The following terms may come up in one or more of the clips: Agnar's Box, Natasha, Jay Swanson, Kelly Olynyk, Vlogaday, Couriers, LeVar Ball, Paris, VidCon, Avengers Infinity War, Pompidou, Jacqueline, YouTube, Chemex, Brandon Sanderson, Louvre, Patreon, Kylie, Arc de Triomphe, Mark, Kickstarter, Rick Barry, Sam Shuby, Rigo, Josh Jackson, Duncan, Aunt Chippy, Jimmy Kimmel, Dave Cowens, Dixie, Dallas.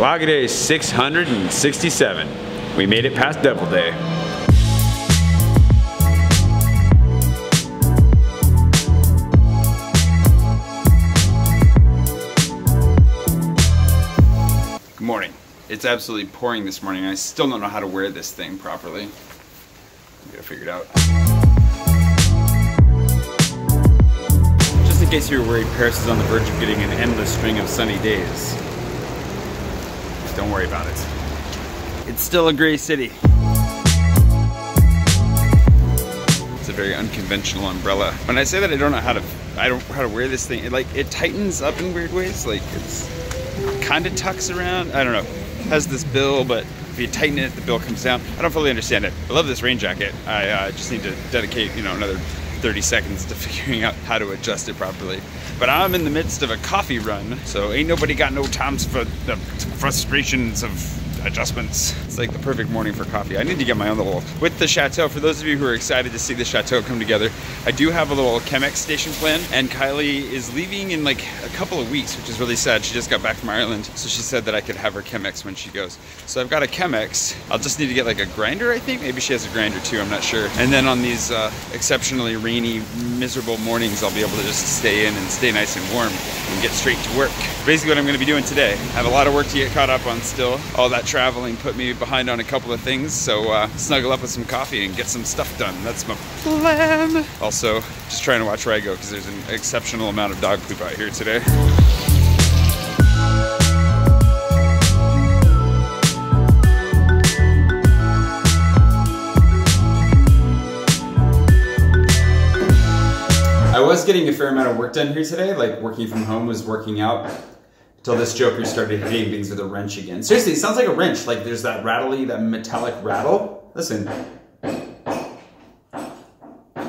Vlogaday is 667. We made it past Devil Day. Good morning. It's absolutely pouring this morning. I still don't know how to wear this thing properly. I'm gonna figure it out. Just in case you were worried, Paris is on the verge of getting an endless string of sunny days. Don't worry about it. It's still a gray city. It's a very unconventional umbrella. When I say that I don't know how to wear this thing, it tightens up in weird ways. Like it kind of tucks around. I don't know. It has this bill, but if you tighten it, the bill comes down. I don't fully understand it. I love this rain jacket. I just need to dedicate, another 30 seconds to figuring out how to adjust it properly. But I'm in the midst of a coffee run, so ain't nobody got no times for the frustrations of adjustments. It's like the perfect morning for coffee. I need to get my own little, with the chateau, for those of you who are excited to see the chateau come together, I do have a little Chemex station plan, and Kylie is leaving in like a couple of weeks, which is really sad. She just got back from Ireland, so she said that I could have her Chemex when she goes. So I've got a Chemex. I'll just need to get like a grinder, I think. Maybe she has a grinder too, I'm not sure. And then on these exceptionally rainy, miserable mornings, I'll be able to just stay in and stay nice and warm and get straight to work. Basically what I'm gonna be doing today. I have a lot of work to get caught up on still. All that traveling put me behind on a couple of things, so snuggle up with some coffee and get some stuff done. That's my plan. Also, just trying to watch Rigo because there's an exceptional amount of dog poop out here today. I was getting a fair amount of work done here today, like working from home was working out. Till this joker started hitting things with a wrench again. Seriously, it sounds like a wrench. Like there's that rattly, that metallic rattle. Listen.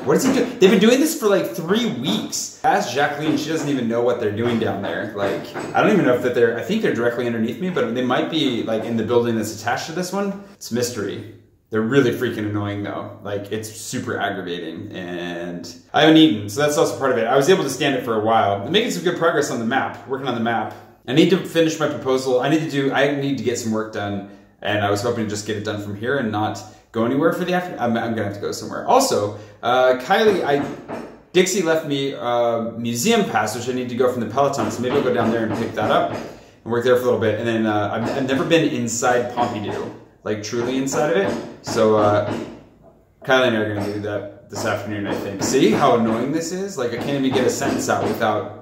What is he doing? They've been doing this for like 3 weeks. Ask Jacqueline, she doesn't even know what they're doing down there. Like, I don't even know if that I think they're directly underneath me, but they might be like in the building that's attached to this one. It's a mystery. They're really freaking annoying though. Like it's super aggravating and I haven't eaten, so that's also part of it. I was able to stand it for a while. I'm making some good progress on the map, working on the map. I need to finish my proposal. I need to get some work done, and I was hoping to just get it done from here and not go anywhere for the afternoon. I'm gonna have to go somewhere. Also, Dixie left me a museum pass, which I need to go from the Peloton, so maybe I'll go down there and pick that up and work there for a little bit. And then I've never been inside Pompidou, like truly inside of it. So Kylie and I are gonna do that this afternoon, I think. See how annoying this is? Like I can't even get a sentence out without.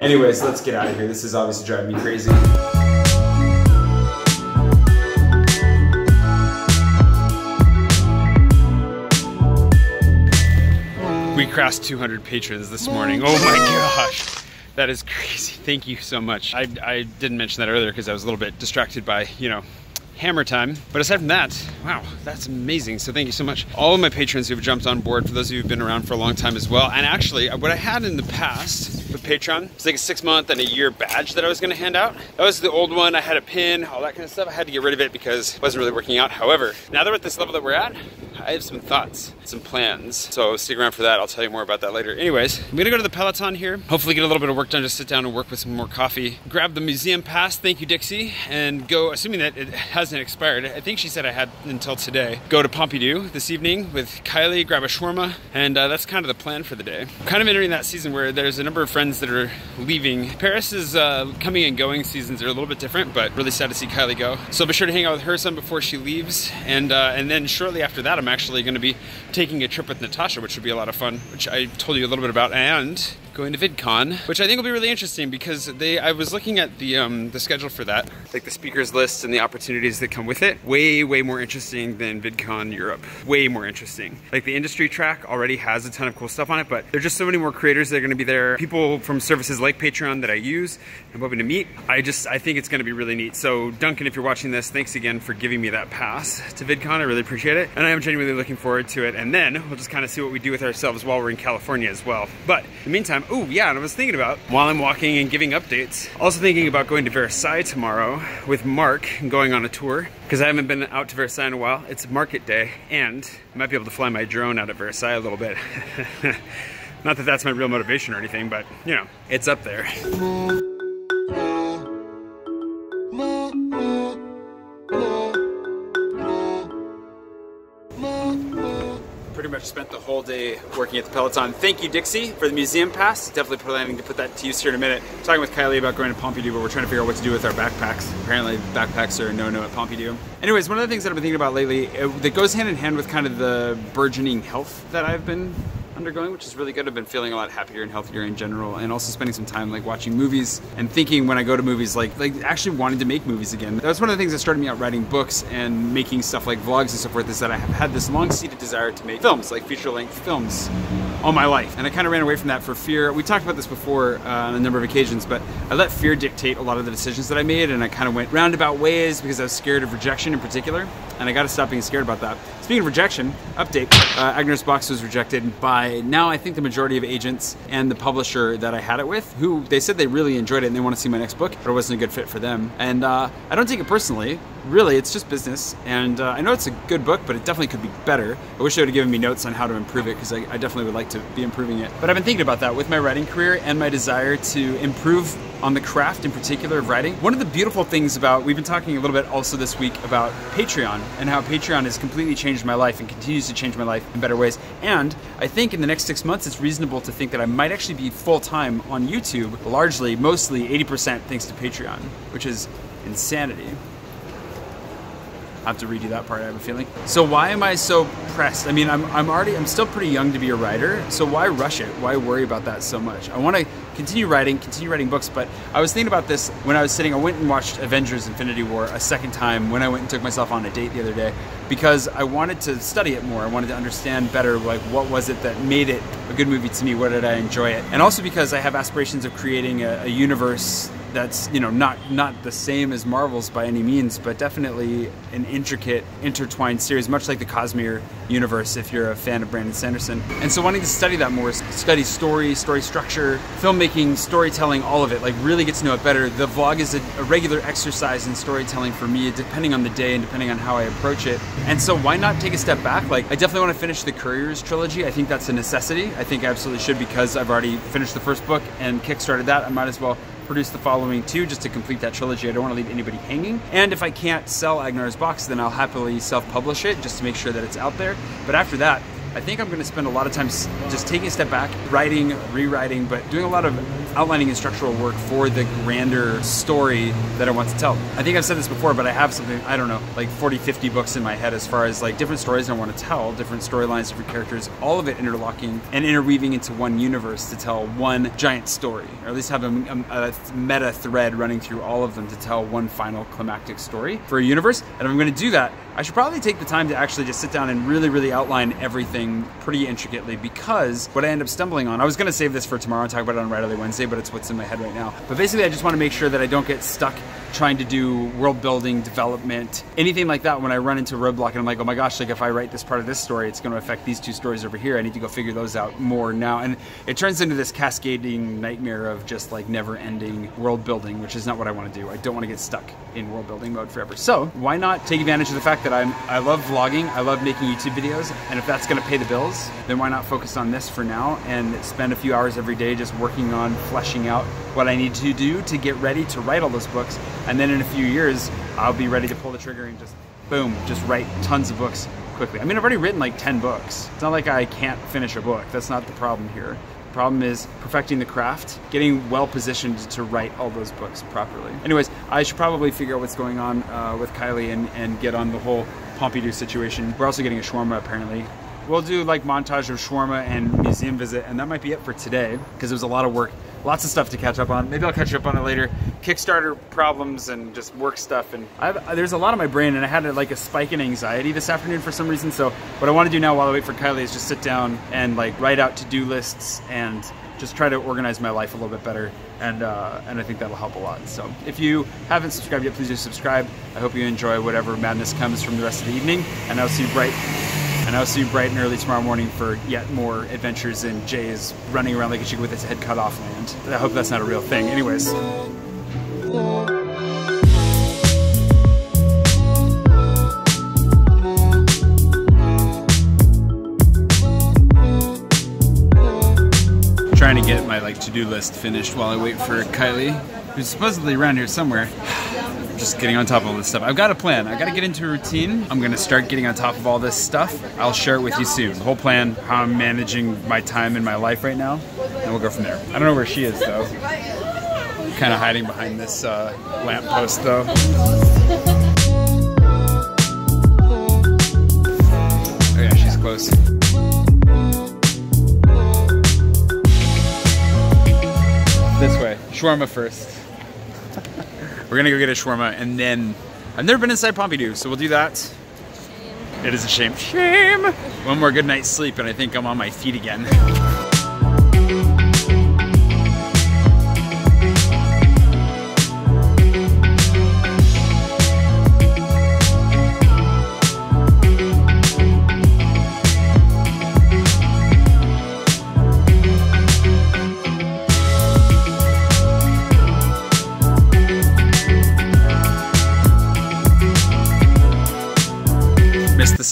Anyways, let's get out of here. This is obviously driving me crazy. We crossed 200 patrons this morning. Oh my gosh. That is crazy. Thank you so much. I didn't mention that earlier because I was a little bit distracted by, hammer time. But aside from that, wow, that's amazing. So thank you so much. All of my patrons who've jumped on board, for those of you who've been around for a long time as well. And actually, what I had in the past with Patreon, it's like a 6-month and a year badge that I was gonna hand out. That was the old one. I had a pin, all that kind of stuff. I had to get rid of it because it wasn't really working out. However, now that we're at this level that we're at, I have some thoughts, some plans. So stick around for that. I'll tell you more about that later. Anyways, I'm gonna go to the Peloton here. Hopefully get a little bit of work done, just sit down and work with some more coffee. Grab the museum pass, thank you Dixie, and go, assuming that it hasn't expired, I think she said I had until today, go to Pompidou this evening with Kylie, grab a shawarma, and that's kind of the plan for the day. I'm kind of entering that season where there's a number of friends that are leaving. Paris's coming and going seasons are a little bit different, but really sad to see Kylie go. So be sure to hang out with her some before she leaves, and then shortly after that, I'm actually going to be taking a trip with Natasha, which would be a lot of fun, which I told you a little bit about, and going to VidCon, which I think will be really interesting because I was looking at the schedule for that, like the speakers list and the opportunities that come with it. Way, way more interesting than VidCon Europe. Way more interesting. Like the industry track already has a ton of cool stuff on it, but there's just so many more creators that are gonna be there. People from services like Patreon that I use, I'm hoping to meet. I think it's gonna be really neat. So Duncan, if you're watching this, thanks again for giving me that pass to VidCon. I really appreciate it. And I am genuinely looking forward to it. And then we'll just kind of see what we do with ourselves while we're in California as well. But in the meantime, oh yeah, and I was thinking about, while I'm walking and giving updates, also thinking about going to Versailles tomorrow with Mark and going on a tour, because I haven't been out to Versailles in a while. It's market day, and I might be able to fly my drone out of Versailles a little bit. Not that that's my real motivation or anything, but, it's up there. much spent the whole day working at the Peloton. Thank you, Dixie, for the museum pass. Definitely planning to put that to use here in a minute. I'm talking with Kylie about going to Pompidou, but we're trying to figure out what to do with our backpacks. Apparently, backpacks are a no-no at Pompidou. Anyways, one of the things that I've been thinking about lately, that goes hand in hand with kind of the burgeoning health that I've been undergoing, which is really good. I've been feeling a lot happier and healthier in general, and also spending some time like watching movies and thinking when I go to movies, like actually wanting to make movies again. That's one of the things that started me out writing books and making stuff like vlogs and so forth, is that I have had this long-seated desire to make films, like feature-length films, all my life. And I kind of ran away from that for fear. We talked about this before on a number of occasions, but I let fear dictate a lot of the decisions that I made, and I kind of went roundabout ways because I was scared of rejection in particular, and I got to stop being scared about that. Speaking of rejection, update, Agnar's Box was rejected by now I think the majority of agents and the publisher that I had it with, who they said they really enjoyed it and they want to see my next book, but it wasn't a good fit for them. And I don't take it personally. Really, it's just business, and I know it's a good book, but it definitely could be better. I wish they would have given me notes on how to improve it, because I definitely would like to be improving it. But I've been thinking about that with my writing career and my desire to improve on the craft in particular of writing. One of the beautiful things about, we've been talking a little bit also this week about Patreon, and how Patreon has completely changed my life and continues to change my life in better ways. And I think in the next 6 months, it's reasonable to think that I might actually be full-time on YouTube, largely, mostly 80% thanks to Patreon, which is insanity. I have to redo that part, I have a feeling. So why am I so pressed? I mean, I'm still pretty young to be a writer, so why rush it? Why worry about that so much? I want to continue writing books, but I was thinking about this when I was sitting, I went and watched Avengers Infinity War a second time when I went and took myself on a date the other day, because I wanted to study it more. I wanted to understand better, like, what was it that made it a good movie to me? Why did I enjoy it? And also because I have aspirations of creating a universe that's, you know, not the same as Marvel's by any means, but definitely an intricate, intertwined series, much like the Cosmere universe, if you're a fan of Brandon Sanderson. And so wanting to study that more, study story, story structure, filmmaking, storytelling, all of it, like really get to know it better. The vlog is a regular exercise in storytelling for me, depending on the day and depending on how I approach it. And so why not take a step back? Like, I definitely want to finish the Couriers trilogy. I think that's a necessity. I think I absolutely should, because I've already finished the first book and kickstarted that. I might as well produce the following two just to complete that trilogy. I don't want to leave anybody hanging. And if I can't sell Agnar's Box, then I'll happily self-publish it just to make sure that it's out there. But after that, I think I'm going to spend a lot of time just taking a step back, writing, rewriting, but doing a lot of outlining and structural work for the grander story that I want to tell. I think I've said this before, but I have something, I don't know, like 40, 50 books in my head as far as like different stories I want to tell, different storylines, different characters, all of it interlocking and interweaving into one universe to tell one giant story, or at least have a meta thread running through all of them to tell one final climactic story for a universe. And if I'm going to do that, I should probably take the time to actually just sit down and really, really outline everything pretty intricately, because what I end up stumbling on, I was going to save this for tomorrow and talk about it on Writerly Wednesday, but it's what's in my head right now. But basically, I just want to make sure that I don't get stuck trying to do world building, development, anything like that when I run into a roadblock and I'm like, oh my gosh, like if I write this part of this story, it's going to affect these two stories over here. I need to go figure those out more now. And it turns into this cascading nightmare of just like never ending world building, which is not what I want to do. I don't want to get stuck in world building mode forever. So why not take advantage of the fact that I love vlogging, I love making YouTube videos, and if that's going to pay the bills, then why not focus on this for now and spend a few hours every day just working on fleshing out what I need to do to get ready to write all those books. And then in a few years, I'll be ready to pull the trigger and just, boom, just write tons of books quickly. I mean, I've already written like 10 books. It's not like I can't finish a book. That's not the problem here. The problem is perfecting the craft, getting well positioned to write all those books properly. Anyways, I should probably figure out what's going on with Kylie and get on the whole Pompidou situation. We're also getting a shawarma apparently. We'll do like montage of shawarma and museum visit, and that might be it for today, because it was a lot of work. Lots of stuff to catch up on. Maybe I'll catch up on it later. Kickstarter problems and just work stuff. And there's a lot in my brain, and I had like a spike in anxiety this afternoon for some reason. So what I want to do now while I wait for Kylie is just sit down and like write out to-do lists and just try to organize my life a little bit better. And I think that'll help a lot. So if you haven't subscribed yet, please do subscribe. I hope you enjoy whatever madness comes from the rest of the evening. And I'll see you bright and early tomorrow morning for yet more adventures in Jay's running around like a chicken with its head cut off land. I hope that's not a real thing. Anyways. Trying to get my like to-do list finished while I wait for Kylie, who's supposedly around here somewhere. just getting on top of all this stuff. I've got a plan. I've got to get into a routine. I'm going to start getting on top of all this stuff. I'll share it with you soon. The whole plan, how I'm managing my time in my life right now, and we'll go from there. I don't know where she is, though. Kind of hiding behind this lamppost, though. Close. This way, shawarma first. We're gonna go get a shawarma and then, I've never been inside Pompidou, so we'll do that. Shame. It is a shame. Shame! One more good night's sleep and I think I'm on my feet again.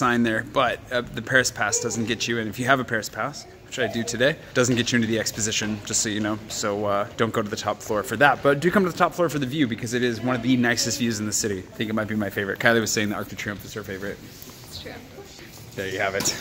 Sign there, but the Paris pass doesn't get you in. If you have a Paris pass, which I do today, doesn't get you into the exposition, just so you know. So don't go to the top floor for that, but do come to the top floor for the view, because it is one of the nicest views in the city. I think it might be my favorite. Kylie was saying the Arc de Triomphe is her favorite. It's true. There you have it.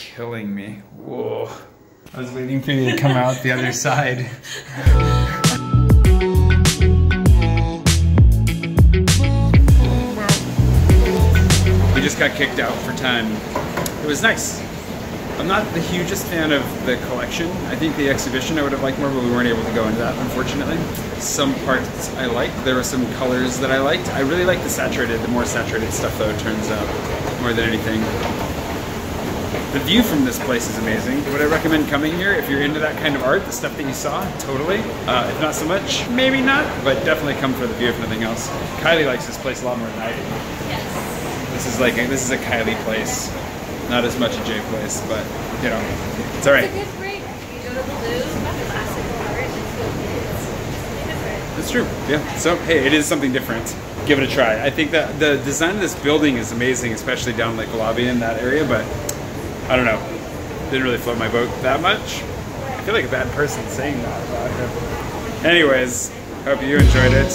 Killing me. Whoa. I was waiting for you to come out the other side. We just got kicked out for time. It was nice. I'm not the hugest fan of the collection. I think the exhibition I would have liked more, but we weren't able to go into that, unfortunately. Some parts I liked. There were some colors that I liked. I really liked the saturated, the more saturated stuff though, it turns out, more than anything. The view from this place is amazing. Would I recommend coming here if you're into that kind of art, the stuff that you saw? Totally. If not so much, maybe not, but definitely come for the view if nothing else. Kylie likes this place a lot more than I do. Yes. This is like, this is a Kylie place. Not as much a Jay place, but you know, it's all right. It's a good break. You go to the Louvre, classical art, it's different. It's true, yeah. So, hey, it is something different. Give it a try. I think that the design of this building is amazing, especially down Lake Lobby in that area, but I don't know, didn't really float my boat that much. I feel like a bad person saying that about him. Anyways, hope you enjoyed it.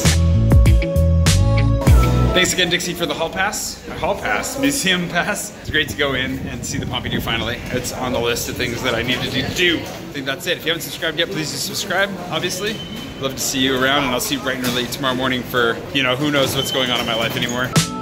Thanks again, Dixie, for the hall pass. Hall pass, museum pass. It's great to go in and see the Pompidou finally. It's on the list of things that I needed to do. I think that's it. If you haven't subscribed yet, please do subscribe, obviously. Love to see you around, and I'll see you bright and early tomorrow morning for, you know, who knows what's going on in my life anymore.